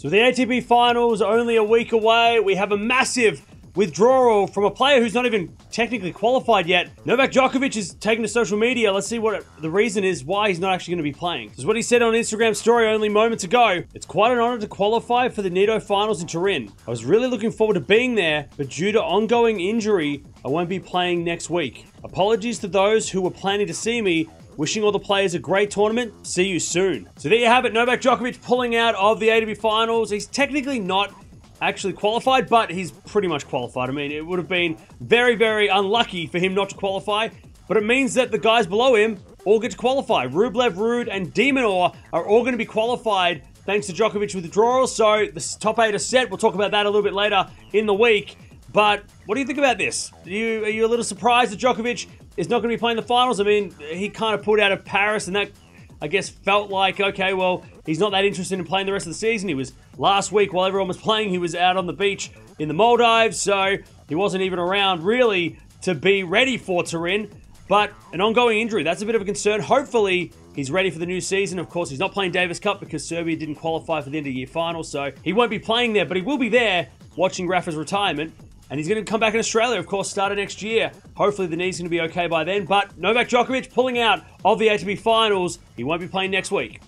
So the ATP Finals are only a week away. We have a massive withdrawal from a player who's not even technically qualified yet. Novak Djokovic is taking to social media. Let's see what the reason is why he's not actually going to be playing. This is what he said on Instagram story only moments ago. "It's quite an honor to qualify for the Nitto Finals in Turin. I was really looking forward to being there, but due to ongoing injury, I won't be playing next week. Apologies to those who were planning to see me. Wishing all the players a great tournament. See you soon." So there you have it. Novak Djokovic pulling out of the ATP Finals. He's technically not actually qualified, but he's pretty much qualified. I mean, it would have been very, very unlucky for him not to qualify, but it means that the guys below him all get to qualify. Rublev, Ruud, and Demonor are all going to be qualified thanks to Djokovic's withdrawal. So the top 8 are set. We'll talk about that a little bit later in the week. But what do you think about this? Are you a little surprised that Djokovic is not going to be playing the finals? I mean, he kind of pulled out of Paris, and that, I guess, felt like, okay, well, he's not that interested in playing the rest of the season. He was last week, while everyone was playing, he was out on the beach in the Maldives, so he wasn't even around, really, to be ready for Turin. But an ongoing injury, that's a bit of a concern. Hopefully, he's ready for the new season. Of course, he's not playing Davis Cup because Serbia didn't qualify for the end-of-year final, so he won't be playing there, but he will be there watching Rafa's retirement. And he's going to come back in Australia, of course, starting next year. Hopefully the knee's going to be okay by then. But Novak Djokovic pulling out of the ATP Finals. He won't be playing next week.